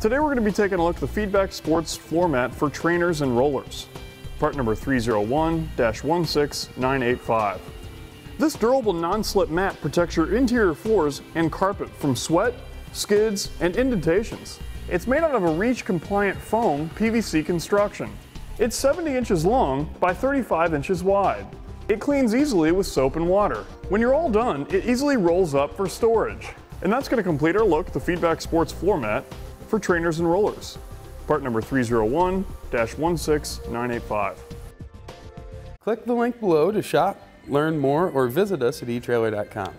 Today we're going to be taking a look at the Feedback Sports floor mat for trainers and rollers, part number 301-16985. This durable non-slip mat protects your interior floors and carpet from sweat, skids, and indentations. It's made out of a REACH-compliant foam PVC construction. It's 70 inches long by 35 inches wide. It cleans easily with soap and water. When you're all done, it easily rolls up for storage. And that's going to complete our look at the Feedback Sports floor mat for trainers and rollers, part number 301-16985. Click the link below to shop, learn more, or visit us at eTrailer.com.